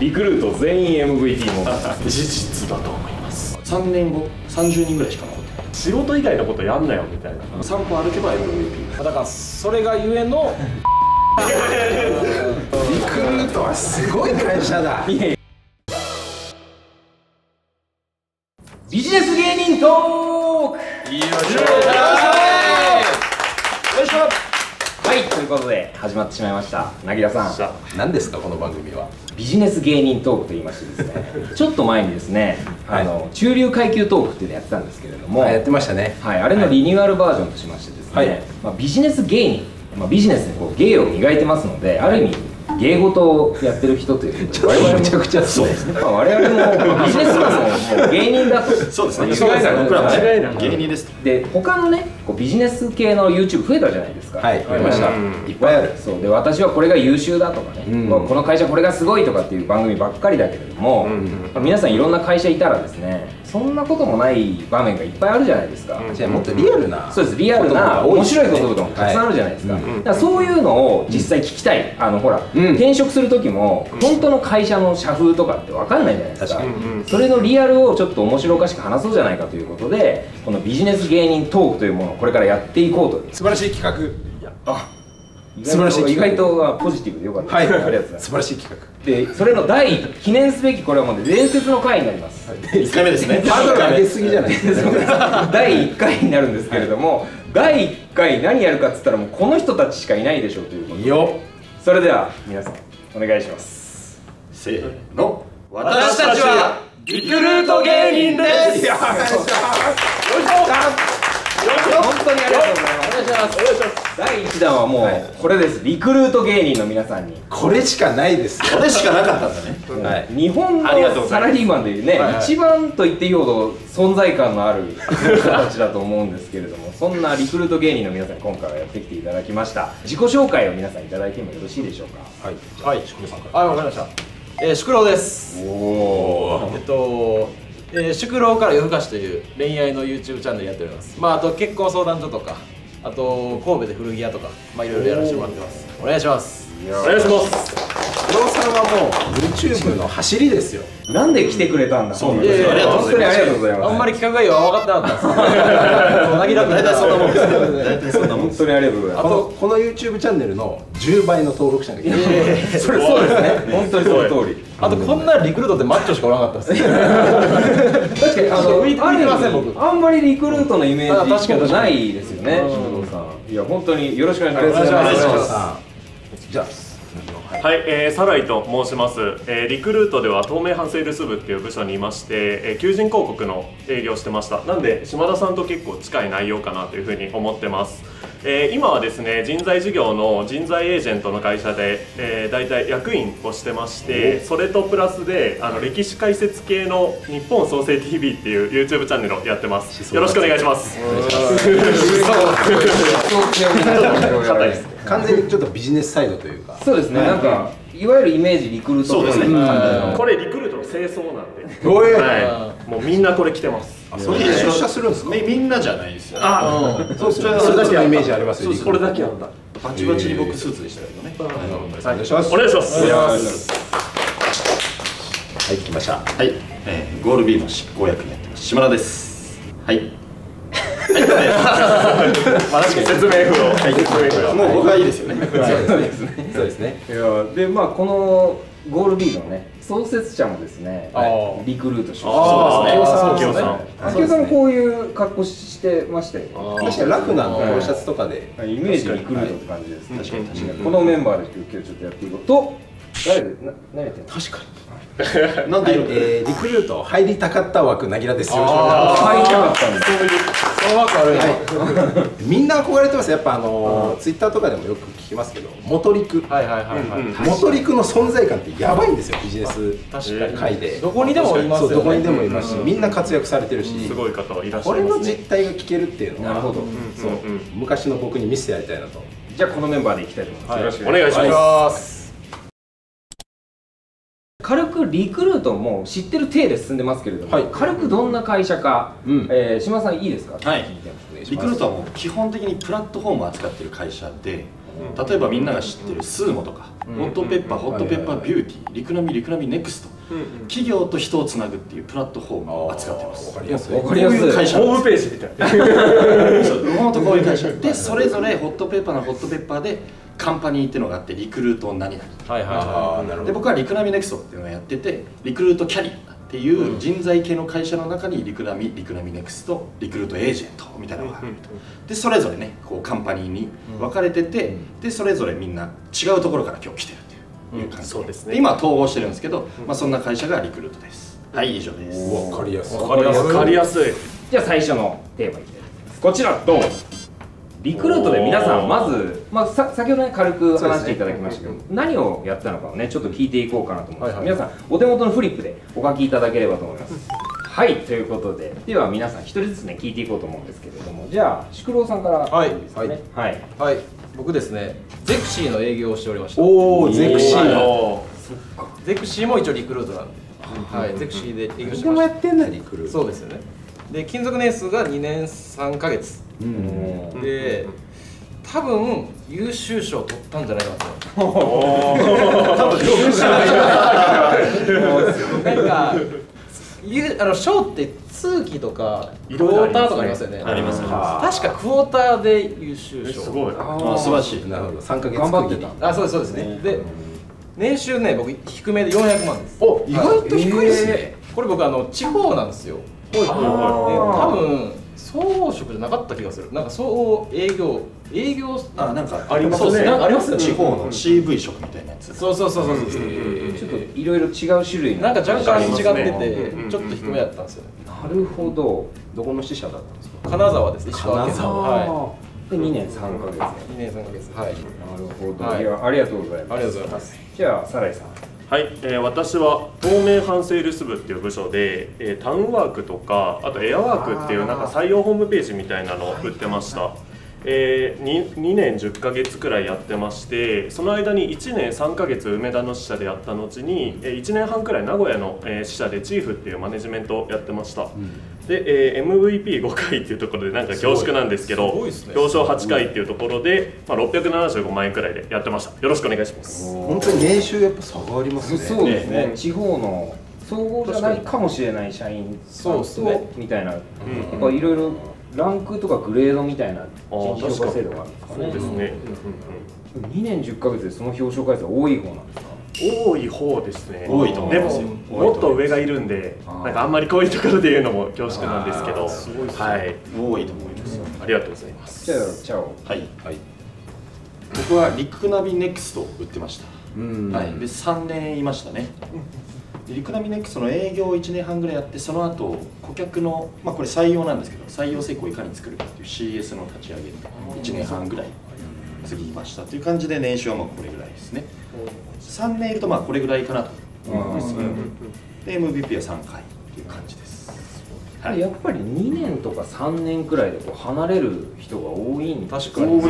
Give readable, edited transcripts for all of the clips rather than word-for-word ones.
リクルート全員 MVP も事実だと思います。3年後30人ぐらいしか残ってない。仕事以外のことやんなよみたいな。散歩歩けば MVP だから、それがゆえのリクルートはすごい会社だ。ビジネス芸人トーク、よいしょよいしょ。はい、ということで始まってしまいました。凪良さん、何ですかこの番組は。ビジネス芸人トークといいましてですね、ちょっと前にですね、中流階級トークっていうのやってたんですけれども、やってましたね。あれのリニューアルバージョンとしましてですね、ビジネス芸人、ビジネスでこう芸を磨いてますので、ある意味芸事をやってる人ということで、我々めちゃくちゃそうですね。我々もビジネスマンも芸人だと。そうですね。間違いない。僕ら間違いない芸人です。で、他のね、ビジネス系の YouTube 増えたじゃないですか。はい、増えました。いっぱいある。そうで、私はこれが優秀だとかね、この会社これがすごいとかっていう番組ばっかりだけれども、皆さんいろんな会社いたらですね、そんなこともない場面がいっぱいあるじゃないですか。じゃあもっとリアルな、そうです、リアルな面白いこととかもたくさんあるじゃないですか。だからそういうのを実際聞きたい。ほら、転職する時も本当の会社の社風とかって分かんないじゃないですか。それのリアルをちょっと面白おかしく話そうじゃないかということで、このビジネス芸人トークというものをこれからやっていこうと。素晴らしい企画。あ、素晴らしい。意外とポジティブでよかった。はい、ありがとうございます。素晴らしい企画で、それの記念すべき、これはもう伝説の回になります。1回目ですね。ハードル上げすぎじゃないですか。第1回になるんですけれども、第1回何やるかっつったら、もうこの人たちしかいないでしょうということで、それでは皆さんお願いします。せーの、私たちはリクルート芸人です。よいしょ、本当にありがとうございます。お願いします。第1弾はもうこれです。リクルート芸人の皆さんにこれしかないです。これしかなかったんだね。日本のサラリーマンでね、一番と言っていいほど存在感のある形だと思うんですけれども、そんなリクルート芸人の皆さんに今回はやってきていただきました。自己紹介を皆さんいただいてもよろしいでしょうか。はい、シュクロさんから。はい、わかりました。シュクロです。おお。シュクロから夜更かしという恋愛の YouTube チャンネルやっております。まあ、あと結婚相談所とか、あと神戸で古着屋とか、まあいろいろやらせてもらってます。お願いします。お願いします。シュクロさんはもう YouTube の走りですよ。なんで来てくれたんだ。そうなんですよ。本当にありがとうございます。あんまり企画概要は分かってなかったです。大体そんなもんです。大体そんなもん。本当にありがとうございます。あとこの YouTube チャンネルの10倍の登録者がいる。それそうですね。本当にその通り。あとこんなリクルートってマッチョしかおらなかったです。確かにあんまりリクルートのイメージないですよね。いや、本当によろしくお願いします。じゃあ、はい、サライと申します。リクルートでは東名阪セールス部っていう部署にいまして、求人広告の営業してました。なんで島田さんと結構近い内容かなというふうに思ってます。今はですね、人材事業の人材エージェントの会社で、大体役員をしてまして、それとプラスで歴史解説系の「日本創生 TV」っていう YouTube チャンネルをやってます。よろしくお願いします。完全にちょっとビジネスサイドというか、そうですね、なんかいわゆるイメージリクルートですね。これリクルートの清掃なんで、もうみんなこれ着てます。それで出社するんですか。みんなじゃないですよ。ああ、そう、それだけのイメージありますよ。これだけあった。バチバチに僕スーツでしたけどね。お願いします。お願いします。はい、来ました。はい、ゴールビーの執行役にやってます、島田です。はい、説明不要。もう僕はいいですよね。そうですね。で、まあこのゴールビーのね、創設者もですね、リクルートしました。ああ、そうですね。明夫さんもこういう格好してましたよね。確かにラフなポロシャツとかで、イメージリクルートって感じです。確かに確かに。このメンバーで今日ちょっとやっていこうと。誰で何やってんの。確かに。なんでリクルート入りたかった枠、凪良ですよ。入りたかったんです。その枠あるよ。みんな憧れてます。やっぱツイッターとかでもよく聞きますけど、元リク、元リクの存在感ってやばいんですよ。ビジネス界でどこにでもいますよ。どこにでもいますし、みんな活躍されてるし、すごい方はいらっしゃいますね。これの実態が聞けるっていうのは、なるほど。そう、昔の僕に見せてやりたいなと。じゃあこのメンバーでいきたいと思います。よろしくお願いします。軽くリクルートも知ってる体で進んでますけれども、軽くどんな会社か、島田さんいいですか。はい、リクルートはもう基本的にプラットフォームを扱ってる会社で、例えばみんなが知ってるスーモとかホットペッパーホットペッパービューティーリクナミリクナミネクスト、企業と人をつなぐっていうプラットフォームを扱ってます。分かりやすい、こういう会社、ホームページみたいな、本当こういう会社で、それぞれホットペッパーのホットペッパーでカンパニーっていうのがあって、リクルート何々で、僕はリクナミネクストっていうのをやってて、リクルートキャリアっていう人材系の会社の中にリクナミ、リクナミネクスト、リクルートエージェントみたいなのがあると。でそれぞれね、こうカンパニーに分かれてて、でそれぞれみんな違うところから今日来てるっていう感じ。そうですね。今は統合してるんですけど、まあそんな会社がリクルートです。はい、以上です。わかりやすい。わかりやすい。じゃあ最初のテーマいきたいと思います。こちらドン。リクルートで皆さんまず、先ほどね軽く話していただきましたけど、何をやったのかをねちょっと聞いていこうかなと思うんですけど、皆さんお手元のフリップでお書きいただければと思います。はい、ということで、では皆さん一人ずつね聞いていこうと思うんですけれども、じゃあシクロウさんから。はいはい、僕ですね、ゼクシーの営業をしておりました。おお、ゼクシーの、ゼクシーも一応リクルートなんで、はい、ゼクシーで営業してました。でもやってんだ、リクルート。そうですよね。で勤続年数が2年3ヶ月で、多分優秀賞を取ったんじゃないかと。多分優秀賞なんか、賞って通期とかクォーターとかありますよね。あります。確かクォーターで優秀賞。すごい。素晴らしい。なるほど。3ヶ月頑張ってた。あ、そうですそうですね。で年収ね、僕低めで400万です。お、意外と低いですね。これ僕地方なんですよ。多分総合職じゃなかった気がする。なんか総合営業なんかありますね。ありますね。地方の CV 職みたいなやつ。そうそうそうそう。ちょっといろいろ違う種類。なんか若干違っててちょっと低めだったんですよね。なるほど。どこの支社だったんですか。金沢ですね。金沢。で2年3ヶ月。2年3ヶ月。はい。なるほど。ありがとうございます。ありがとうございます。じゃあサライさん。はい、私は東名阪セールス部っていう部署で、タウンワークとか、あとエアワークっていうなんか採用ホームページみたいなのを売ってました。2年10ヶ月くらいやってまして、その間に1年3ヶ月梅田の支社でやった後に、1年半くらい名古屋の支社でチーフっていうマネジメントをやってました、で、MVP5 回っていうところで、なんか恐縮なんですけど、表彰8回っていうところで、まあ、675万円くらいでやってました。よろしくお願いします。本当に年収やっぱ差がありますね。そうですね。地方の総合じゃないかもしれない社員とみたいな、やっぱいろいろランクとかグレードみたいな人事評価制度があるんですかね。そうですね。2年10ヶ月でその表彰回数は多い方なんですか。多い方ですね。多いと思いますよ。もっと上がいるんで、なんかあんまりこういうところで言うのも恐縮なんですけど、はい、多いと思いますよ。ありがとうございます。じゃあ、チャオ。はい。僕はリクナビネクストを売ってました。はい。で、3年いましたね。リクナミネックスの営業を1年半ぐらいやって、その後顧客の、まあ、これ採用なんですけど、採用成功をいかに作るかっていう CS の立ち上げで1年半ぐらい過ぎましたという感じで、年収はまあこれぐらいですね。3年いるとまあこれぐらいかなと思います。で MVP は3回という感じです。やっぱり2年とか3年くらいでこう離れる人が多いんですか。確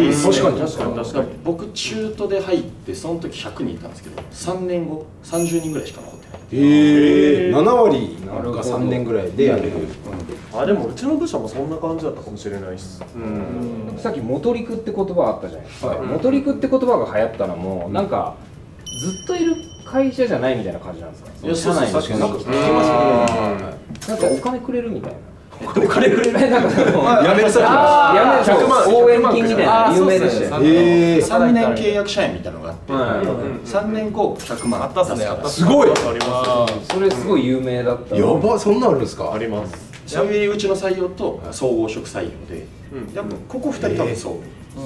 かに確かに。僕中途で入って、その時100人いたんですけど、3年後30人ぐらいしか残ってない。7割が3年ぐらいでやれる。あ、でもうちの部署もそんな感じだったかもしれないです。さっき「元陸」って言葉あったじゃないですか。元陸って言葉が流行ったのも、なんかずっといる会社じゃないみたいな感じなんですか。いや、そうそう、確かになんか聞きますね。なんかお金くれるみたいな。お金くれる。なんかやめるさ、100万応援金みたいな有名でしたよね。3年契約社員みたいなのがあって、3年後100万あったっすね。すごい。それすごい有名だった。やば、そんなあるんですか。あります。ちなみにうちの採用と総合職採用で、ここ2人多分そう。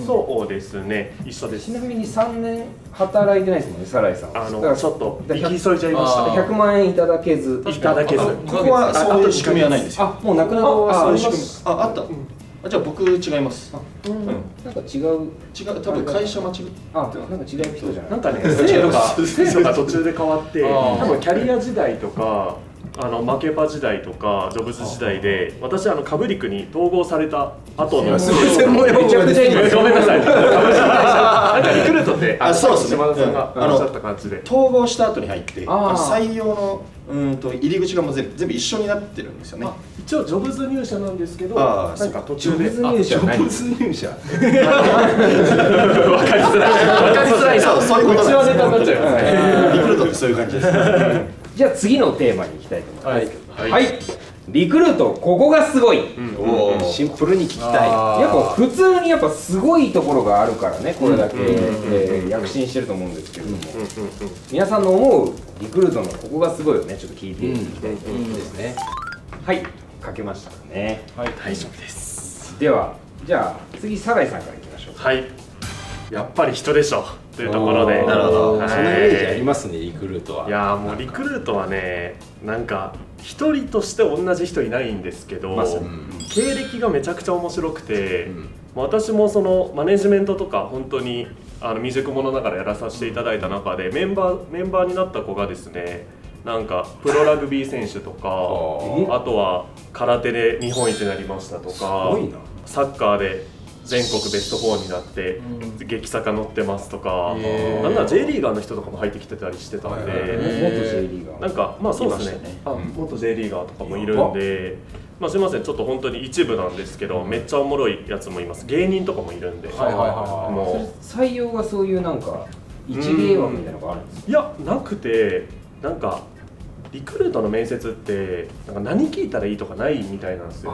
そうですね、一緒です。ちなみに3年働いてないですもんね、サライさん。だからちょっと行き急いじゃいました。100万円いただけず、ここはそういう仕組みはないんですよ。あ、もうなくなった。あった。じゃあ僕違います。なんか違う、多分会社間違って、なんか違う人じゃない。なんかね、制度が途中で変わって、多分キャリア時代とかマケパ時代とかジョブズ時代で、私カブリクに統合された後の、専門用語です。ごめんなさい。リクルートって島田さんがおっしゃった感じで、統合した後に入って採用の入り口がもう全部一緒になってるんですよね。一応ジョブズ入社なんですけど、なんか途中でジョブズ入社。わかりづらいな。うちはネタになっちゃう。リクルートってそういう感じです。じゃあ次のテーマに行きたいと思いますけど、はい、リクルートここがすごい、シンプルに聞きたい。やっぱ普通にやっぱすごいところがあるからね、これだけ躍進してると思うんですけれども、皆さんの思うリクルートのここがすごいをね、ちょっと聞いていきたいと思いますね。はい、書けましたかね。はい、大丈夫です。ではじゃあ次、酒井さんからいきましょう。はい、やっぱり人でしょというところで、なるほど、そのイメージありますね、リクルートは。いやもうリクルートはね、なんか一人として同じ人いないんですけど、経歴がめちゃくちゃ面白くて、私もそのマネジメントとか本当に未熟者ながらやらさせていただいた中で、メンバーになった子がですね、なんかプロラグビー選手とか、あとは空手で日本一になりましたとか、サッカーで全国ベスト4になって激坂乗ってますとか、なんか J リーガーの人とかも入ってきてたりしてたんで、元 J リーガーなんか、まあそうですね、元 J リーガーとかもいるんで、まあすみません、ちょっと本当に一部なんですけど、めっちゃおもろいやつもいます。芸人とかもいるんで、採用がそういうなんか一芸話みたいなのがあるんですか？いやなくて、なんかリクルートの面接ってなんか何聞いたらいいとかないみたいなんですよ。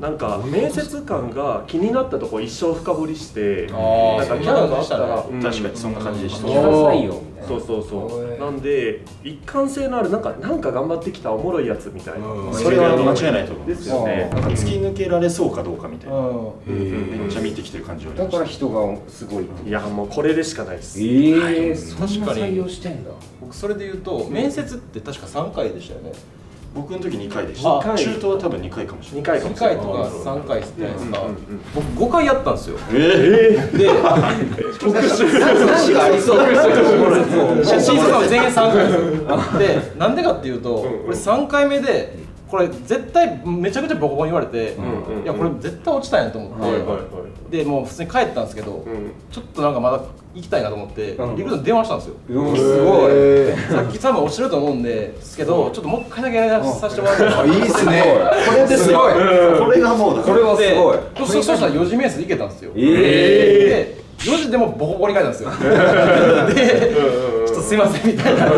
なんか面接官が気になったとこ一生深掘りして、なんかキャラがあったら、確かにそんな感じでした。キャラ採用みたいな、そうそうそう。なんで一貫性のあるなんか頑張ってきたおもろいやつみたいな、それは間違いないと思うんですよね。なんか突き抜けられそうかどうかみたいな、めっちゃ見てきてる感じはありました。だから人がすごい。いやもうこれでしかないです。確かに採用してんだ。僕それで言うと、面接って確か3回でしたよね。僕の時2回でした。中東は多分2回かもしれない。2回とか3回じゃないですか。僕5回やったんですよ。で、特殊がありそう写真とか全員3回です。で、なんでかっていうと、これ3回目でこれ絶対めちゃくちゃボコボコに言われて、いやこれ絶対落ちたんやと思って、でもう普通に帰ったんですけど、ちょっとなんかまだ行きたいなと思ってリクルートに電話したんですよ。すごい、さっき多分落ちると思うんですけど、ちょっともう一回だけやり直しさせてもらって。いいっすね、これですごい。これがもうだ、これはすごい。そしたら4時面接行けたんですよ。で4時でもボコボコに帰ったんですよ。でちょっとすいませんみたいな、あ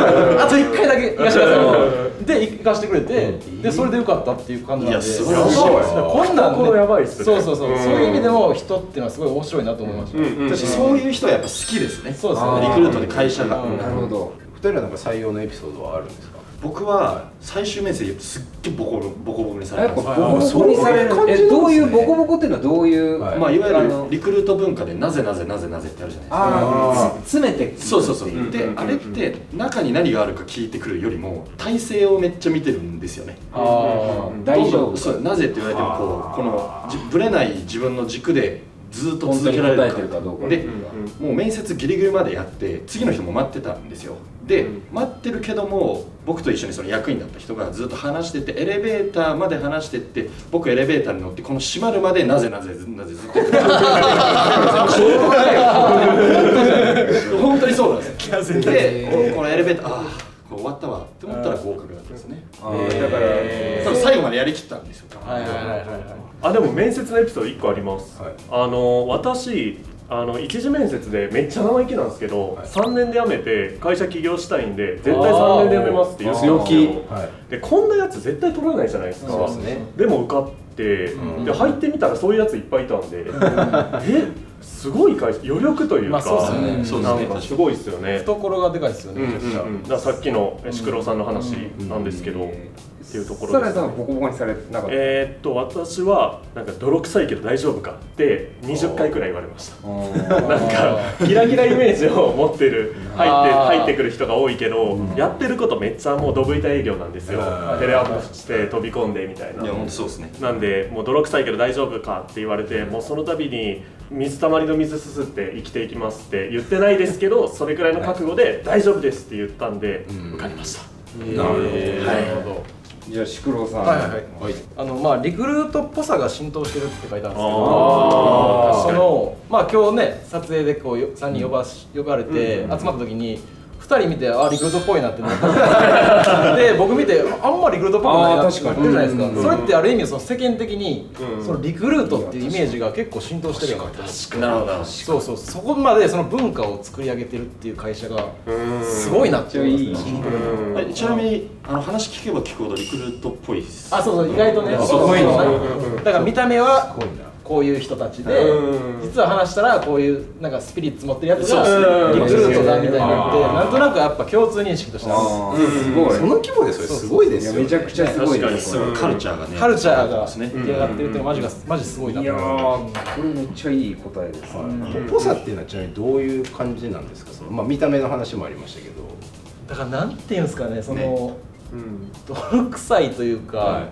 と1回だけ行かせてくださいで行かせてくれて、でそれでよかったっていう感じなんで、すごい面白い。こんなんね、そうそうそう、そういう意味でも人っていうのはすごい面白いなと思いました。私そういう人はやっぱ好きですね。そうですね、リクルートで会社が。なるほど。2人はなんか採用のエピソードはあるんですか？僕は最終面接すっげえボコボコにされる。ボコボコにされる。どういうボコボコっていうのはどういう？まあいわゆるリクルート文化でなぜってあるじゃないですか。詰めて。そうそうそう。であれって中に何があるか聞いてくるよりも体制をめっちゃ見てるんですよね。大丈夫。そうなぜって言われてもこのぶれない自分の軸でずっと続けられてるかどうかで、もう面接ギリギリまでやって次の人も待ってたんですよ。で待ってるけども、僕と一緒にその役員だった人がずっと話してて、エレベーターまで話してって、僕エレベーターに乗ってこの閉まるまでなぜずっと本当にそうなんですよ。でこのエレベーター、ああ終わったわって思ったら合格だったんですね。だから最後までやりきったんですよ。あ、でも面接のエピソード1個あります。私一次面接でめっちゃ生意気なんですけど、3年で辞めて会社起業したいんで絶対3年で辞めますって言うんですよ。こんなやつ絶対取らないじゃないですか。でも受かって入ってみたらそういうやついっぱいいたんで、すごい会社、余力というか、なんかすごいですよね。懐がでかいですよね。さっきのシクロさんの話なんですけど、っていうところです。サラさんはボコボコにされなかった？私はなんか泥臭いけど大丈夫かって20回くらい言われました。なんかギラギライメージを持ってる入ってくる人が多いけど、やってることめっちゃもうドブ板営業なんですよ。テレアポして飛び込んでみたいな。いや本当そうですね。なんでもう泥臭いけど大丈夫かって言われて、もうその度に水たまりの水すすって生きていきますって言ってないですけど、それくらいの覚悟で大丈夫ですって言ったんで受かりました。なるほど、はい、じゃあシクロさん、リクルートっぽさが浸透してるって書いてあるんですけど、そのまあ今日ね撮影でこう3人呼ばれて集まった時に2人見て、あリクルートっぽいなってなったで僕見てあんまリクルートっぽくないなって言ってるじゃないですか。それってある意味その世間的にそのリクルートっていうイメージが結構浸透してるようなって思って、なるほど、そうそう、そこまでその文化を作り上げてるっていう会社がすごいなって思いますね。ちなみに話聞けば聞くほどリクルートっぽいです。あ、そうそう、意外とね、すごいな。だから見た目はこういう人たちで、実は話したらこういうなんかスピリッツ持ってるやつがリクルートだみたいになって、なんとなくやっぱ共通認識としてあるんです。すごい。その規模でそれすごいですよ。めちゃくちゃすごいです。カルチャーがね。カルチャーが出来上がってるってマジすごいな。いやこれめっちゃいい答えですね。ポサっていうのはちなみにどういう感じなんですか。そのまあ見た目の話もありましたけど。だからなんていうんですかね、その泥臭いというか。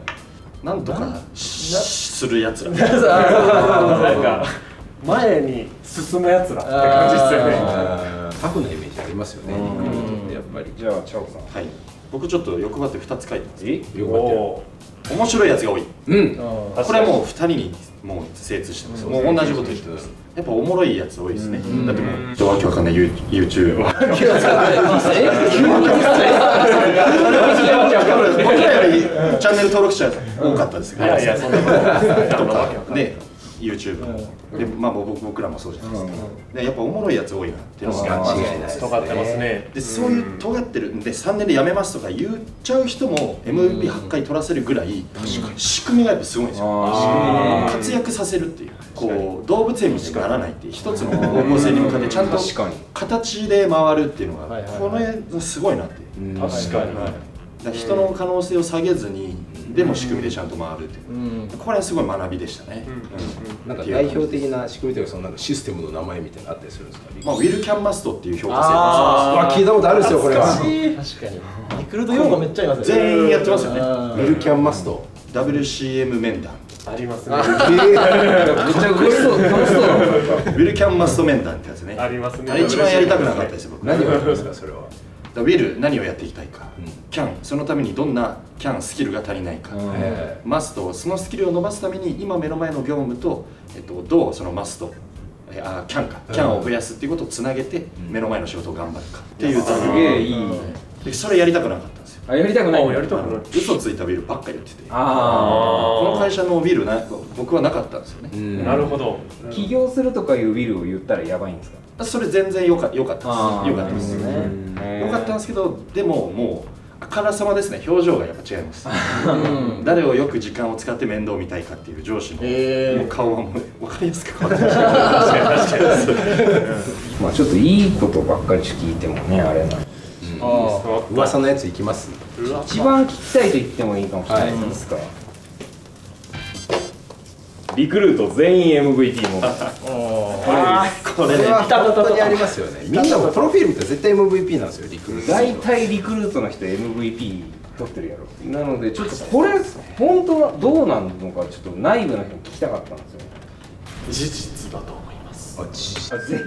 なんとかするやつら、なんか前に進むやつらって感じですよね。タフなイメージありますよね、リクルートってやっぱり。じゃあチャオさん。はい、僕ちょっと欲張って2つ書いてます。欲張って面白いやつが多い。うん、これはもう2人にもう精通してます。もう同じこと言ってます。やっぱおもろいやつ多いですね。だってもうわけわかんない YouTube は僕らよりチャンネル登録者多かったですけど、いやそんなこととかで YouTube で、まあ僕らもそうじゃないですか。やっぱおもろいやつ多いなっていうのが間違いないです。尖ってますね。でそういう尖ってるんで3年で辞めますとか言っちゃう人も MVP8 回取らせるぐらい仕組みがやっぱすごいんですよ。活躍させるっていう、こう動物園にしかならないっていう一つの方向性に向かってちゃんと形で回るっていうのがこの辺がすごいなって。確かに人の可能性を下げずに、でも仕組みでちゃんと回るって、これはすごい学びでしたね。なんか代表的な仕組みというか、そのなんかシステムの名前みたいなのあったりするんですか。まあウィルキャンマストっていう評価制度。ああ、聞いたことあるんですよこれは。確かに。リクルート用語めっちゃいますよね。全員やってますよね。ウィルキャンマスト、WCM 面談。ありますね。めっちゃ嬉しそう。ウィルキャンマスト面談ってやつね。ありますね。あれ一番やりたくなかったです僕。何をやるんですかそれは。ウィル何をやっていきたいか、キャンそのためにどんなキャンスキルが足りないか、マストそのスキルを伸ばすために今目の前の業務と、どうそのマストキャンを増やすっていうことをつなげて目の前の仕事を頑張るかっていう座標。それやりたくなかったんですよ。やりたくない。嘘ついたウィルばっかりやってて、この会社のウィル僕はなかったんですよね。なるほど。起業するとかいうウィルを言ったらやばいんですか。それ全然良かったですね。良かったんですけど、でももうあからさまですね。表情がやっぱ違います。誰をよく時間を使って面倒見たいかっていう上司の顔はもう分かりやすく変わってました。まあちょっといいことばっかり聞いてもねあれなんで、噂のやついきます。一番聞きたいと言ってもいいかもしれないですか。リクルート全員 MVP もこれね、本当にありますよね。みんなもプロフィール見たら絶対 MVP なんですよ。リクルート大体リクルートの人 MVP 取ってるやろ。なのでちょっとこれ本当はどうなのかちょっと内部の人に聞きたかったんですよ。事実だと思います。全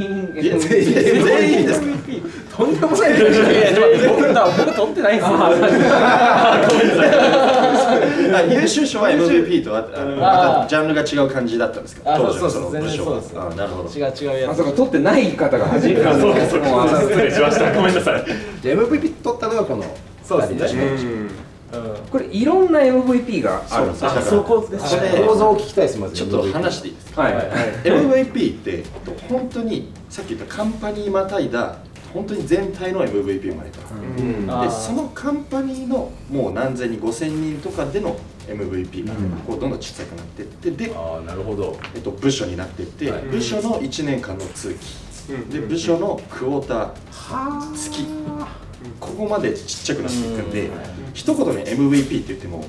員ですか。とんでもない。僕取ってないんですよ。優秀賞は MVP とまたジャンルが違う感じだったんですけど、当時のその部署は。なるほど。違う違うやつ。あ、そうか、取ってない方が初めて。失礼しました。ごめんなさい。じゃあ MVP 取ったのがこの2人ですね。これいろんな MVP があるんですよ。そこで構造を聞きたいです。まずちょっと話していいですか。 MVP って本当にさっき言ったカンパニーまたいだ本当に全体の MVP までと、でそのカンパニーのもう何千人5000人とかでの MVP がこうどんどん小さくなっていって、で部署になっていって、部署の1年間の通期で部署のクォーター月、ここまでちっちゃくなっていくんで、一言に MVP って言っても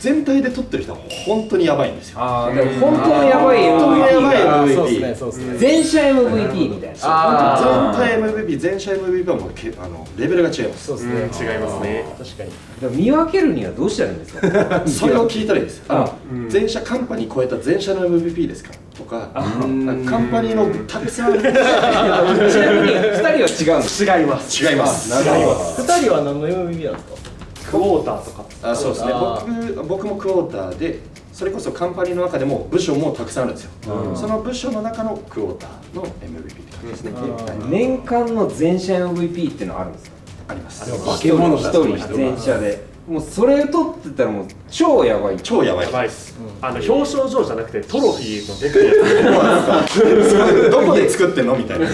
全体で取ってる人は本当にやばいんですよ。ああ、でも本当のやばい MVP 全社 MVP みたいな。全体 MVP 全社 MVP はもうレベルが違います。そうですね、違いますね。確かに見分けるにはどうしたらいいんですか。それを聞いたらいいです。全社カンパニー超えた全社の MVP ですかとか、カンパニーのたくさん。ちなみに2人は違うんです。違います。違います。2人は何の MVP なんですか。クォーターとか。あ、そうですね。僕もクォーターで、それこそカンパニーの中でも部署もたくさんあるんですよ。その部署の中のクォーターの MVP って感じですね。年間の全社 MVP っていうのあるんですか？あります。化け物一人全社で。もうそれ取ってたらもう超やばい、超やばいです。表彰状じゃなくてトロフィーのでかいやつ、どこで作ってんのみたいな、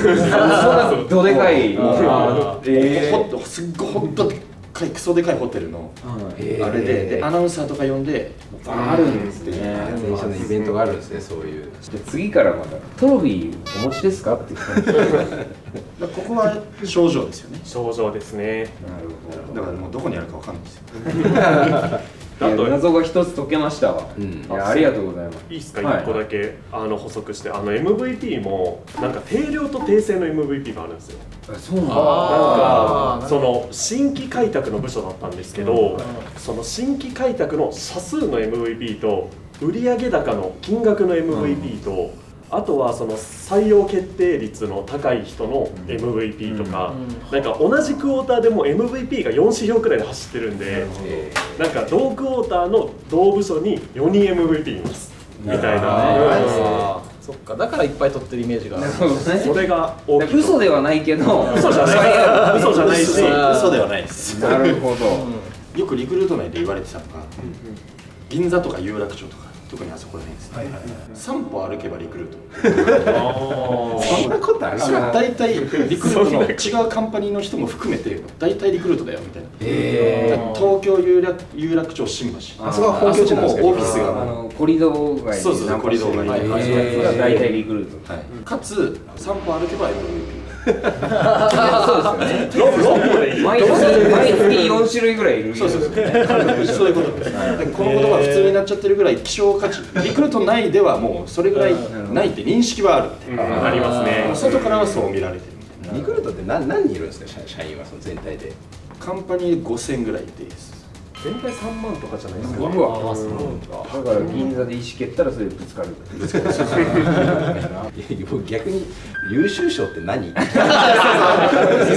どでかい、すっごいほんとでかいクソでかいホテルのあれでアナウンサーとか呼んであるんですね。電車のイベントがあるんですね。そういう次からまたトロフィーお持ちですかって言ってここは症状ですよね。症状ですね。なるほど。だからもうどこにあるかわかんないですよ。謎が一つ解けましたわ。ありがとうございます。いいですか、1個だけ補足して、MVP もなんか定量と訂正の MVP があるんですよ。そうなんだ。なんかその新規開拓の部署だったんですけど、その新規開拓の社数の MVP と売上高の金額の MVP と、あとはその採用決定率の高い人の MVP とか、なんか同じクォーターでも MVP が4指標くらいで走ってるんで、なんか同クォーターの同部署に4人 MVP いますみたいな。そっか、だからいっぱい取ってるイメージがある。それが大きい。嘘ではないけど、嘘じゃない、嘘じゃないし、嘘ではないです。なるほど。よくリクルート内で言われてたのが、銀座とか有楽町とか。特にあそこら辺ですね。3歩歩けばリクルート。そんなことある？大体リクルートの違うカンパニーの人も含めて大体リクルートだよみたいな。東京有楽町新橋。あそこは本拠地なんですけど。オフィスがコリドー街。そうですね。コリドー街。大体リクルート。かつ3歩歩けば MVP。そうですよね。毎月4種類ぐらいいる。そうそうそう。そういうことです。この言葉普通になっちゃってるぐらい希少価値、リクルート内ではもうそれぐらいないって認識はあるみたいな。ありますね。外からはそう見られてるみたいな。リクルートって何人いるんですか、社員は全体で。カンパニー5000ぐらいでいいです。全体3万とかじゃないですか。だから銀座で石蹴ったらそれでぶつかる。逆に優秀賞って何？なんかMVP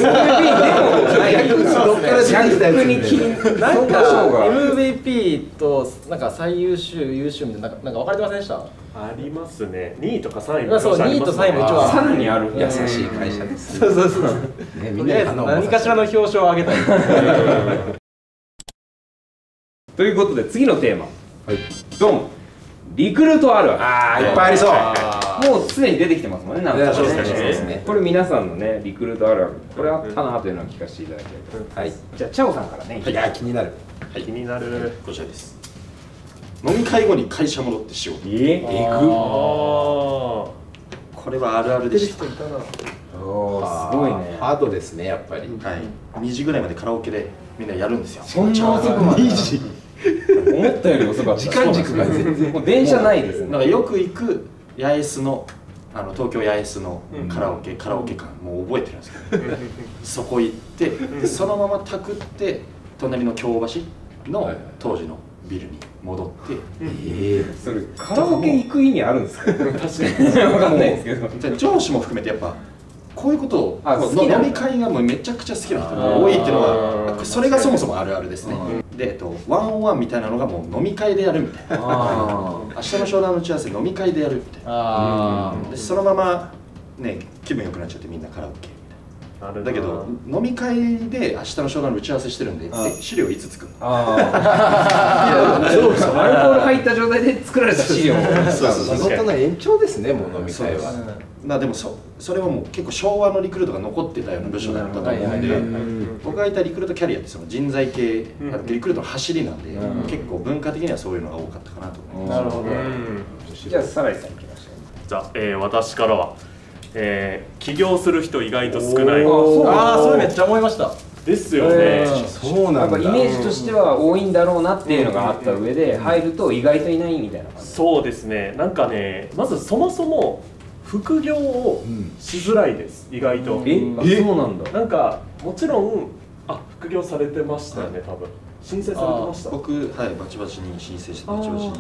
となんか最優秀優秀みたいな、なんか分かれてませんでした？ありますね。2位とか3位も。そう、2位と3位も一応さらにある。優しい会社です。そうそうそう。みんな何かしらの表彰をあげたい。ということで次のテーマ、ドン、リクルートあるある。いっぱいありそう。もうすでに出てきてますもんね、なんかね。これ皆さんのね、リクルートあるある、これあったなというのを聞かせていただきたいと思います。はい。じゃあチャオさんからね。いや、気になる。気になる。こちらです。飲み会後に会社戻って仕事。行く。これはあるあるでした。おー、すごいね。ハードですね、やっぱり。2時ぐらいまでカラオケでみんなやるんですよ。そんな遅くまで。2時。思ったより遅かった。時間軸が全然もう電車ないですね。なんかよく行く八重洲の東京八重洲のカラオケ館もう覚えてるんですけど、そこ行ってそのままたくって隣の京橋の当時のビルに戻って。それカラオケ行く意味あるんですか？確かに分かんないですけど、上司も含めてやっぱこういうことを飲み会がもうめちゃくちゃ好きな人が多いっていうのは、それがそもそもあるあるですね。で、ワンオンワンみたいなのがもう飲み会でやるみたいな。明日の商談の打ち合わせ飲み会でやるみたいな。でそのままね、気分良くなっちゃってみんなカラオケみたいな。だけど飲み会で明日の商談の打ち合わせしてるんで、資料いつ作るの？アルコール入った状態で作られた資料。仕事の延長ですね、もう飲み会は。でもそれはもう結構昭和のリクルートが残ってたような部署だったと思うんで、僕がいたリクルートキャリアってその人材系、リクルートの走りなんで、結構文化的にはそういうのが多かったかなと思います。なるほど。じゃあサライさんいきましょう。じゃあ、私からは、起業する人意外と少ない。ああ、それめっちゃ思いました。ですよね。そうなんだ。イメージとしては多いんだろうなっていうのがあった上で、入ると意外といないみたいな感じ。そうですね。なんかね、まずそもそも副業をしづらいです、意外と。そうなんだ。なんかもちろん副業されてましたよね、多分申請されてました。僕、はい、バチバチに申請してバチバチにや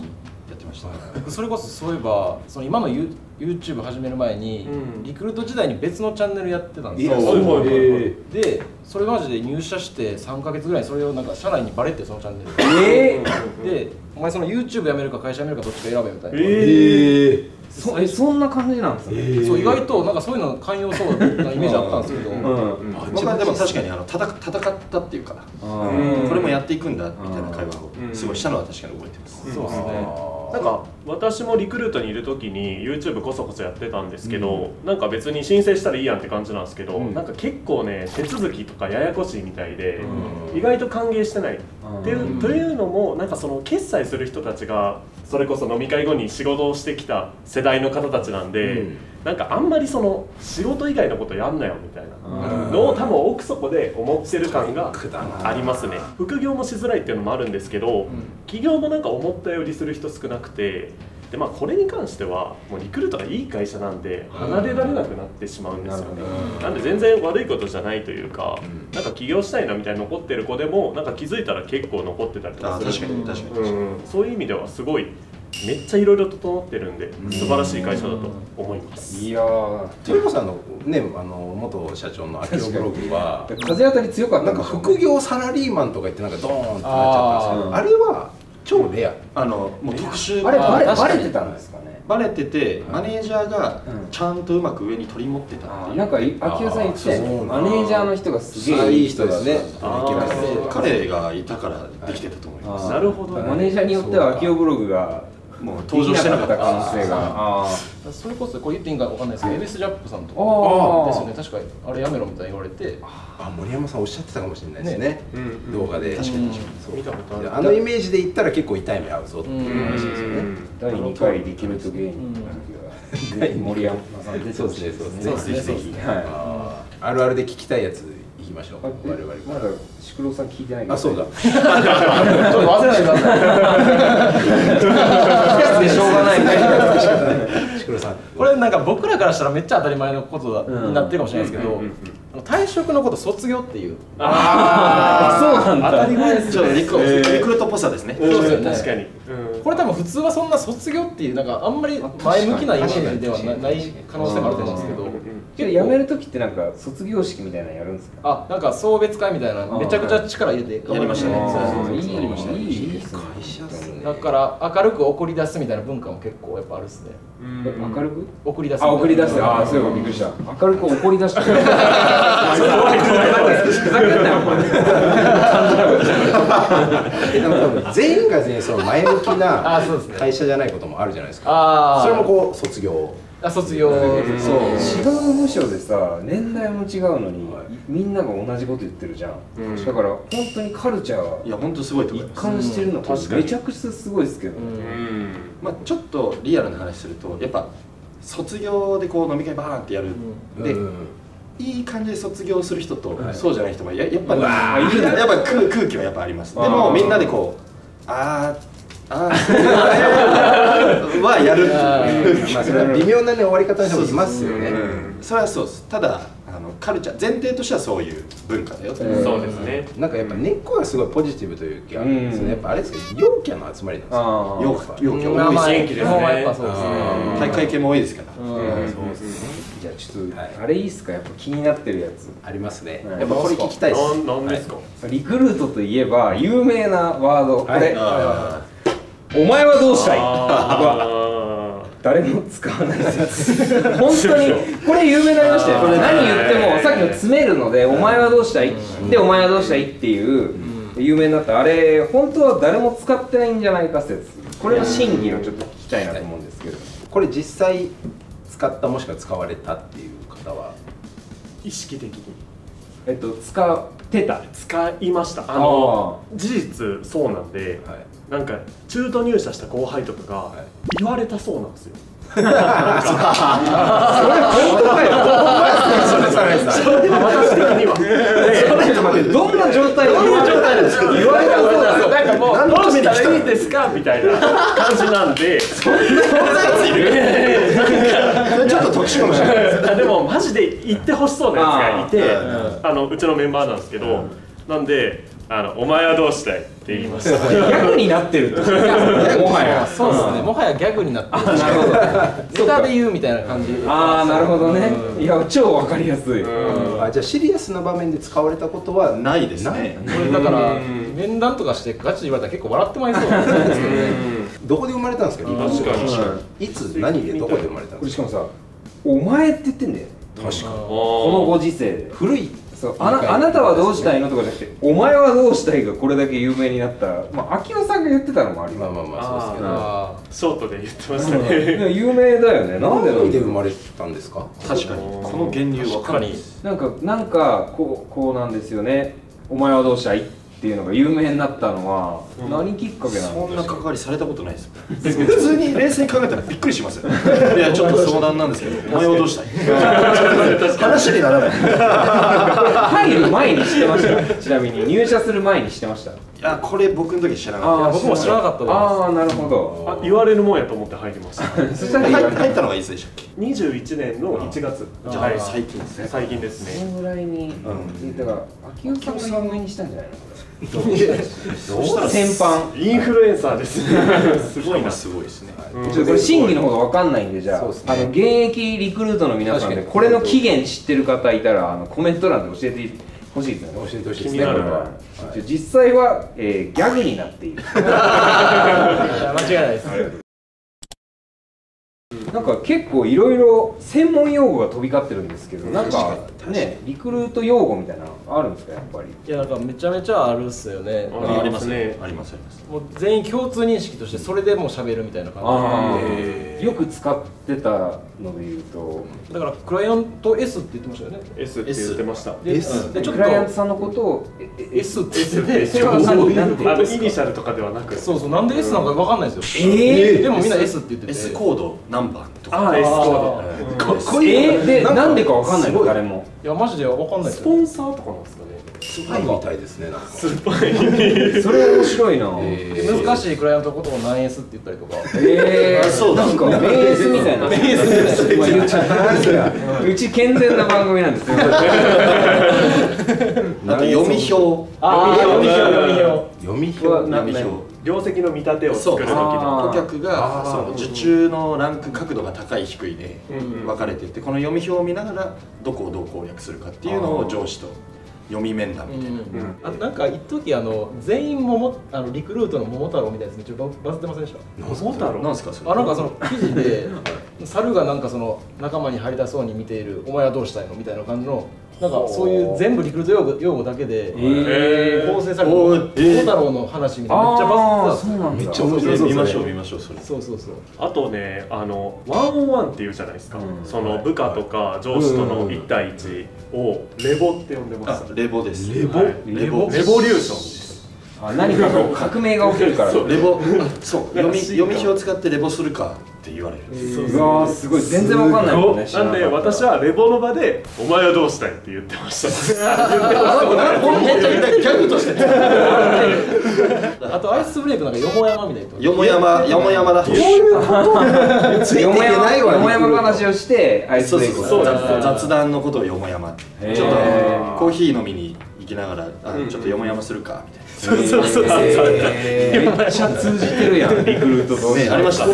ってましたね。それこそそういえばその今の YouTube 始める前に、うん、リクルート時代に別のチャンネルやってたんですよ。でそれマジで入社して3ヶ月ぐらいそれをなんか社内にバレて、そのチャンネル、でお前その YouTube やめるか会社やめるかどっちか選べみたいな。そんな感じなんですね。そう、意外となんかそういうの寛容そうなイメージあったんですけど、僕はでも確かに戦ったっていうか、これもやっていくんだみたいな会話をすごいしたのは確かに覚えてます。そうですね。なんか私もリクルートにいる時に YouTube こそこそやってたんですけど、なんか別に申請したらいいやんって感じなんですけど、なんか結構ね手続きとかややこしいみたいで意外と歓迎してないっていう。というのもなんかその決済する人たちがそれこそ飲み会後に仕事をしてきた世代の方たちなんで、なんかあんまりその仕事以外のことやんなよみたいなのを多分奥底で思ってる感がありますね。副業もしづらいっていうのもあるんですけど、起業もなんか思ったよりする人少なくて、でまあこれに関してはもうリクルートがいい会社なんで離れられなくなってしまうんですよね。なんで全然悪いことじゃないというか、なんか起業したいなみたいに残ってる子でもなんか気づいたら結構残ってたりとかするんで、そういう意味ではすごいめっちゃいろいろ整ってるんで素晴らしい会社だと思います。いやー、鳥子さんのね、元社長のアキオブログは風当たり強かった。なんか副業サラリーマンとか言ってなんかドーンってなっちゃったんですけど、あれは超レア、もう特殊。バレてたんですかね。バレててマネージャーがちゃんとうまく上に取り持ってたっていう。なんかアキオさん言ってマネージャーの人がすげえいい人ですね。彼がいたからできてたと思います。なるほど。マネージャーによってはアキオブログがもう登場してなかった可能性が。それこそこう言っていいんかわかんないですけど、エビスジャップさんとかですよね。確かにあれやめろみたいに言われて、あ、森山さんおっしゃってたかもしれないですね。動画で確かに見たことある。あのイメージで言ったら結構痛い目合うぞっていう話ですよね。第2回リクルート芸人の時は森山さんで、そうですね、そうですね。あるあるで聞きたいやつ。行きましょう。我々まだシクロさん聞いてない。あ、そうだ。ちょっと忘れないでください。しょうがない。シクロさん、これなんか僕らからしたらめっちゃ当たり前のことになってるかもしれないですけど、退職のこと卒業っていう。ああ、そうなんだ。当たり前です。ちょっとリクルートっぽさですね。確かに。これ多分普通はそんな卒業っていうなんかあんまり前向きなイメージではない可能性もあると思うんですけど。辞める時ってなんか卒業式みたいなのやるんですか。あ、なんか送別会みたいなめちゃくちゃ力入れてやりましたね。いい会社ですね。だから明るく送り出すみたいな文化も結構やっぱあるっすね。明るく送り出す。あ、送り出す。ああ、そういえばびっくりした。明るく怒り出した。全員が全員その前向きな会社じゃないこともあるじゃないですか。それもこう卒業。卒業。違う部署でさ、年代も違うのにみんなが同じこと言ってるじゃん。だから本当にカルチャーが本当すごい一貫してるのがめちゃくちゃすごいですけど、まあちょっとリアルな話するとやっぱ卒業でこう飲み会バーンってやるでいい感じで卒業する人とそうじゃない人がやっぱ空気はやっぱあります。でもみんなでこうはやるっていう、それは微妙なね終わり方の人もいますよね。それはそうです。ただカルチャー前提としてはそういう文化だよ。そうですね。なんかやっぱ根っこがすごいポジティブという気があるんですね。やっぱあれですけど陽キャの集まりなんですよ。陽キャ多いし元気ですね。大会系も多いですから。そうですね。じゃあちょっとあれいいっすか。やっぱ気になってるやつありますね。やっぱこれ聞きたいです。何ですか。リクルートといえば有名なワード、これお前はどうしたいは誰も使わないですよ。本当にこれ有名になりましたよ。何言ってもさっきの詰めるのでお前はどうしたいでお前はどうしたいっていう有名になったあれ、本当は誰も使ってないんじゃないか説。これの真偽をちょっと聞きたいなと思うんですけど、これ実際使ったもしくは使われたっていう方は意識的に使ってた、使いました。事実そうなんで、なんか中途入社した後輩とかが言われたそうなんですよ。それ本当だよ。私的にはどんな状態なんですか。言われたそうなんですよ。なんかもうどうしたらいいんですかみたいな感じなんで。そんなやついる。ちょっと特殊かもしれないです。でもマジで言ってほしそうなやつがいて、うちのメンバーなんですけど、なんでお前はどうしたいって言いました。ギャグになってるってことですね。もはやそうですね。もはやギャグになってる。なるほど。ネタで言うみたいな感じ。ああ、なるほどね。いや、超わかりやすい。あ、じゃあシリアスな場面で使われたことはないですね。これだから面談とかしてガチで言われたら結構笑ってまいそうなんですけどね。どこで生まれたんですか？確かに。いつ何でどこで生まれたんですか？しかもさ、お前って言ってんだよ。確かに。このご時世で古い。あなたはどうしたいのとかじゃなくて、お前はどうしたいがこれだけ有名になった、まあ、秋代さんが言ってたのもありますけど、ショートで言ってましたね。有名だよね。なんで生まれたんですか？確かに、この源流はかなりなんかこうなんですよね、お前はどうしたいっていうのが有名になったのは、何きっかけなの？そんな関わりされたことないです。普通に冷静に考えたらびっくりしますよ。いや、ちょっと相談なんですけど、お前はどうしたい？話にならない。入る前にしてました。ちなみに入社する前にしてました。いや、これ僕の時知らなかった。僕も知らなかったです。ああ、なるほど。言われるもんやと思って入りました。そしたら入ったのがいつでしたっけ？21年の1月。じゃあ最近ですね。最近ですね。そのぐらいに、だから秋代さんが有名にしたんじゃないの？どうしたら先般インフルエンサーですね。すごいな。すごいですね。ちょっとこれ真偽の方がわかんないんで、じゃあ現役リクルートの皆さんでこれの期限知ってる方いたらコメント欄で教えてほしいですね。教えてほしいですね。実際はギャグになっている。間違いないです。なんか結構いろいろ専門用語が飛び交ってるんですけど、なんかね、リクルート用語みたいなのあるんですか、やっぱり。いや、なんかめちゃめちゃあるっすよね。ありますね。ありますあります。もう全員共通認識としてそれでもう喋るみたいな感じで、よく使ってたので言うと、だからクライアント S って言ってましたよね。S って言ってました。S でクライアントさんのことを S って言ってて、それはイニシャルとかではなく、そうそう、なんで S なのかわかんないですよ。でもみんな S って言ってて、 S コードナンバー。ああ、エスコード。かっこいい。で、なんでかわかんない。誰も。いや、マジでわかんない。スポンサーとかなんですかね。スパイみたいですね。なんか。スパイ。それ面白いな。難しいクライアントのことを何エスって言ったりとか。そう、なんか名エスみたいな。名エスみたいな。言っちゃった。うち健全な番組なんですよ。あと読み表。読み表。業績の見立てを作る時の顧客が受注のランク角度が高い低いで分かれていて、この読み表を見ながらどこをどう攻略するかっていうのを上司と読み面談みたいな。なんか一時全員リクルートの桃太郎みたいなやつめっちゃバズってませんでした？桃太郎なんですかそれ。なんかその記事で猿がなんかその仲間に入りたそうに見ている「お前はどうしたいの？」みたいな感じの。なんかそういう全部リクルート用語だけで構成されてる「桃太郎」の話みたいなめっちゃバズってた。めっちゃ面白い。見ましょう見ましょう。それそうそうそう。あとね、ワンオンワンっていうじゃないですか。その部下とか上司との1対1をレボって呼んでます。レボです。レボリューション。何かの革命が起きるから、レボ、そう、読み表を使ってレボするかって言われる。うわ、すごい、全然わかんないもんね。なんで、私はレボの場で、お前はどうしたいって言ってました。ギャグとして。あと、アイスブレイクなんか、よもやまみたいな。よもやまだ。そういうこと。よもやま、よもやま話をして、アイスブレイク。そうそう、雑談のことをよもやま。ちょっと、コーヒー飲みに行きながら、ちょっとよもやまするかみたいな。めっちゃ通じてるやん、リクルートと。ありました。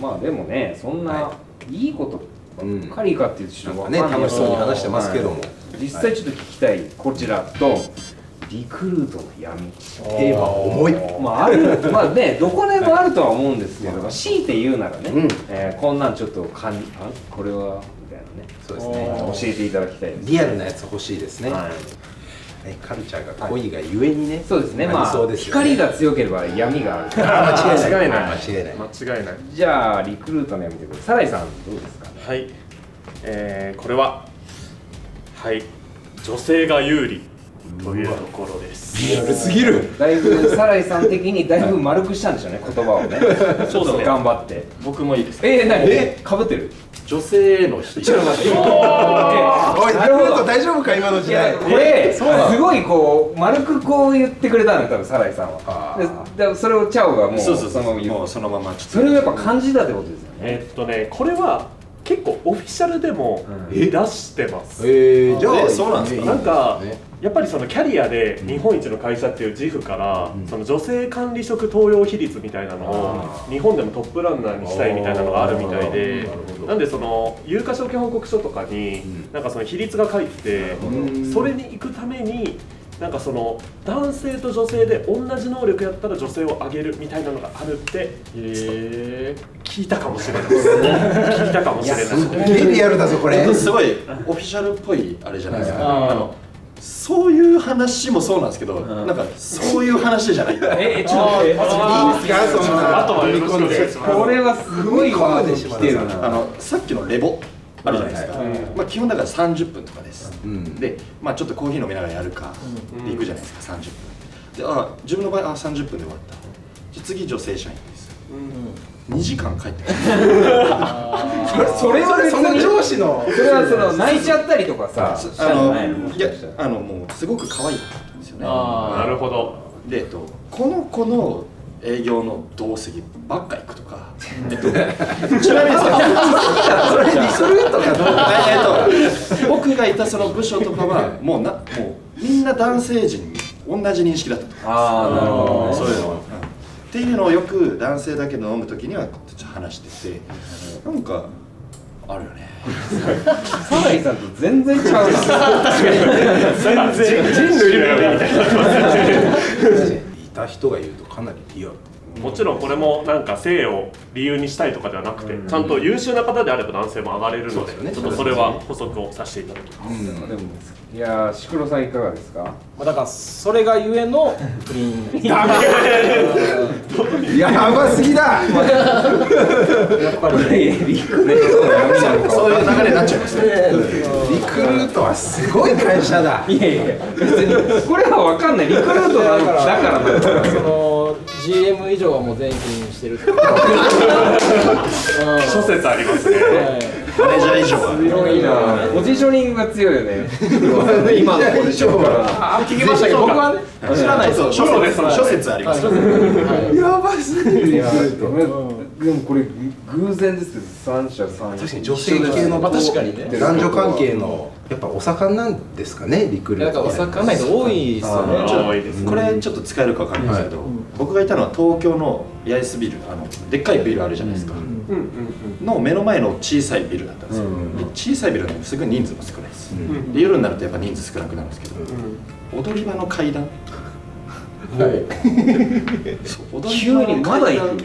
まあでもね、そんないいことばっかりかっていう人はね、楽しそうに話してますけども、実際ちょっと聞きたいこちらとリクルートの闇。テーマ重い。まあある、まあね、どこでもあるとは思うんですけど、強いて言うならね、こんなんちょっとこれはみたいなね、そうですね、教えていただきたいです。リアルなやつ欲しいですね。カルチャーが濃いがゆえにね。そうですね。まあ光が強ければ闇がある。間違いない。間違いない。じゃあリクルートの闇ということで、サライさんどうですかね。はい。これは女性が有利というところです。リアルすぎる。だいぶサライさん的にだいぶ丸くしたんでしょうね、言葉をね。ちょっと頑張って。僕もいいですか。かぶってる。女性への人。ちょっと待って。おい、なるほど、大丈夫か今の時代。これすごいこう丸くこう言ってくれたのよ、多分サライさんは。で、それをチャオがもうそのまま。それをやっぱ感じたってことですよね。これは。結構オフィシャルでも出してます。じゃあそうなんですか。なんかやっぱりそのキャリアで日本一の会社っていう自負からその女性管理職登用比率みたいなのを日本でもトップランナーにしたいみたいなのがあるみたいで、なんでその有価証券報告書とかになんかその比率が書いてて、それに行くためになんかその男性と女性で同じ能力やったら女性を上げるみたいなのがあるって聞いたかもしれないです聞いたかもしれないです。リアルだぞこれ。すごいオフィシャルっぽいあれじゃないですか。そういう話もそうなんですけど、なんかそういう話じゃない。ちょっといいですか、そんな。あとはよろしくお願いします。これはすごいワード来てるな。さっきのレボあるじゃないですか。まあ基本だから30分とかです。で、まあちょっとコーヒー飲みながらやるかで行くじゃないですか。30分。で、あ、自分の場合30分で終わった。じゃ次女性社員です。2時間帰ってくる。それはその上司の、それはその泣いちゃったりとかさ、いやもうすごく可愛いんですよね。なるほど。でこの子の営業の同席ばっか行くとか、ちなみにそれにするとかどうか、僕がいたその部署とかはもうみんな男性陣同じ認識だったとか、なるほど、そういうの。っていうのをよく男性だけど飲むときには話してて、なんかあるよね。サライさんと全然違うな。確かに全然人類のようみたいな。いた人が言うとかなりリアル。もちろんこれもなんか性を理由にしたいとかではなくて、ちゃんと優秀な方であれば男性も上がれるので、ちょっとそれは補足をさせていただきます。いやー、シクロさんいかがですか。だからそれがゆえの不倫。ダメ。やばすぎだ。やっぱりリクルートの闇なのか。そういう流れになっちゃいますね。リクルートはすごい会社だ。いやいや、別にこれはわかんない。リクルートなのだからだから。その GM 以上はもう全員してる。諸説ありますね。マネージャー以上は強いな。ポジショニングが強いよね。今のポジションから聞きましたけど、僕はね知らないです。諸説あります。やばいですね。でもこれ偶然ですけど、三者三様。確かに女性系の確かにね。男女関係のやっぱお魚なんですかね、リクルート。なんかお魚多いですよね。これちょっと使えるかわかんないですけど、僕がいたのは東京の八重洲ビル、でっかいビルあるじゃないですか。の目の前の小さいビルだったんですよ。小さいビルですぐ人数も少ないです。で夜になるとやっぱ人数少なくなるんですけど、踊り場の階段、急にまだ行く、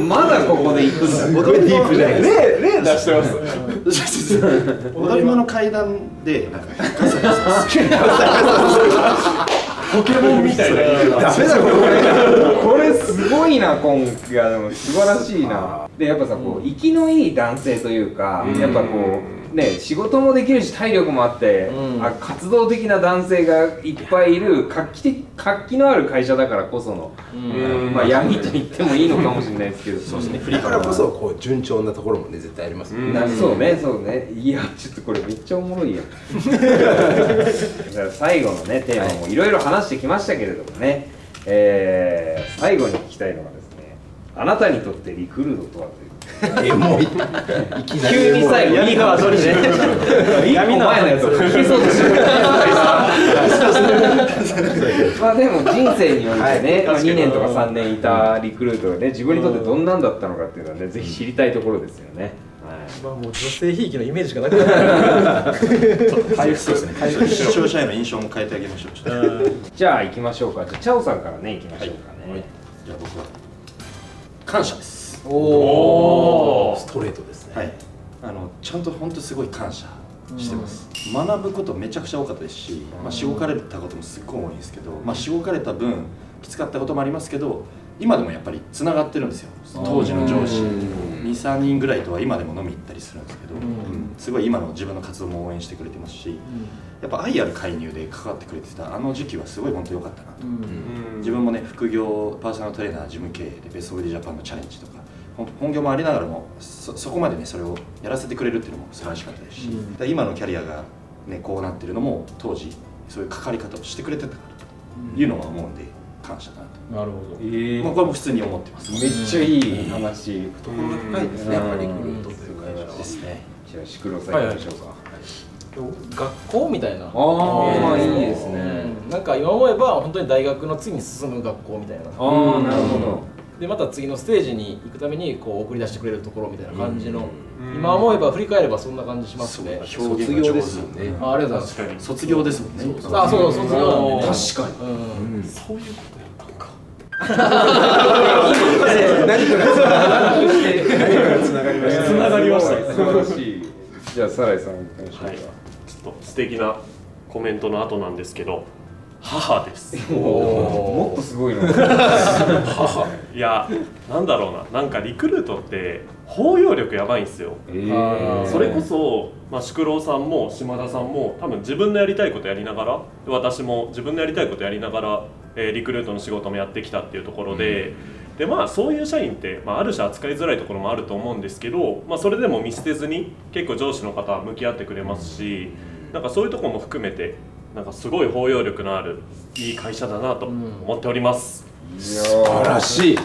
まだここで行くんだ、踊り場の階段、例出してます。踊り場の階段でガサガサガサポケモンみたいな。ダメだこれ。これすごいな、今回。でも素晴らしいな。でやっぱさ、こう生きのいい男性というか、やっぱこうね、仕事もできるし体力もあって、活動的な男性がいっぱいいる活気のある会社だからこその、まあ闇と言ってもいいのかもしれないですけど、そうですね。だからこそこう順調なところもね絶対あります。そうね、そうね。いやちょっとこれめっちゃおもろいやん。最後のねテーマもいろいろ話してきましたけれどもね、最後に聞きたいのがですね、あなたにとってリクルートとはという。もう急に最後にの後にね、闇の前のやつを聞きそうとしてる。まあでも人生においてね、2年とか3年いたリクルートがね、自分にとってどんなんだったのかっていうのはね、ぜひ知りたいところですよね。まあもう女性ひいきのイメージしかなくなる。回復ですね。視聴者への印象も変えてあげましょう。じゃあ行きましょうか。じゃあチャオさんからね行きましょうかね。じゃあ僕は感謝です。おお、ストレートですね。はい、ちゃんと本当すごい感謝してます。学ぶことめちゃくちゃ多かったですし、まあしごかれたこともすっごい多いんですけど、まあしごかれた分きつかったこともありますけど、今でもやっぱりつながってるんですよ。当時の上司2、3人ぐらいとは今でも飲み行ったりするんですけど、すごい今の自分の活動も応援してくれてますし、やっぱ愛ある介入で関わってくれてたあの時期はすごい本当良かったなと。自分もね副業パーソナルトレーナー事務経営でベストボディジャパンのチャレンジとか。本業もありながらもそこまでねそれをやらせてくれるっていうのも素晴らしかったですし、今のキャリアが、ね、こうなってるのも当時そういう関わり方をしてくれてたからというのは思うんで、感謝だと。なるほど。まあこれも普通に思ってます。めっちゃいい話。懐が深いですね。やっぱりリクルートという会社ですね。じゃあシクロさんいきましょうか。学校みたいな、ああいいですね。なんか今思えば本当に大学の次に進む学校みたいな、ああなるほど。でまた次のステージに行くためにこう送り出してくれるところみたいな感じの、今思えば振り返ればそんな感じしますね。卒業ですよね。ありがとうございます。卒業ですもんね。あそう卒業。確かにそういうことやったか。つながりました。素晴らしい。じゃあサライさんお願いします。素敵なコメントの後なんですけど、母です。もっとすごいの。母。いや、なんだろうな、なんかリクルートって包容力やばいんですよ。それこそ、まあ宿老さんも島田さんも多分自分のやりたいことやりながら、私も自分のやりたいことやりながら、リクルートの仕事もやってきたっていうところで。でまあ、そういう社員って、まあ、ある種扱いづらいところもあると思うんですけど、まあ、それでも見捨てずに結構上司の方は向き合ってくれますし、なんかそういうところも含めてなんかすごい包容力のあるいい会社だなと思っております。素晴らしい。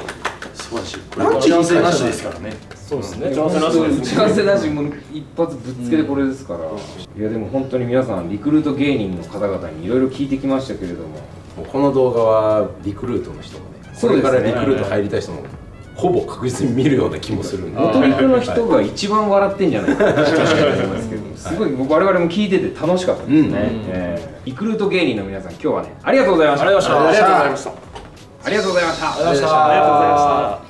素晴らしい。打ち合わせなしですからね。そうですね。打ち合わせなしです。打ち合わせなしも一発ぶっつけでこれですから。いやでも本当に皆さんリクルート芸人の方々にいろいろ聞いてきましたけれども、この動画はリクルートの人もね、これからリクルート入りたい人もほぼ確実に見るような気もするんで、元々の人が一番笑ってんじゃないかなと思いますけど、すごい僕我々も聞いてて楽しかったですね。リクルート芸人の皆さん、今日はねありがとうございました。ありがとうございました。ありがとうございました。ありがとうございました。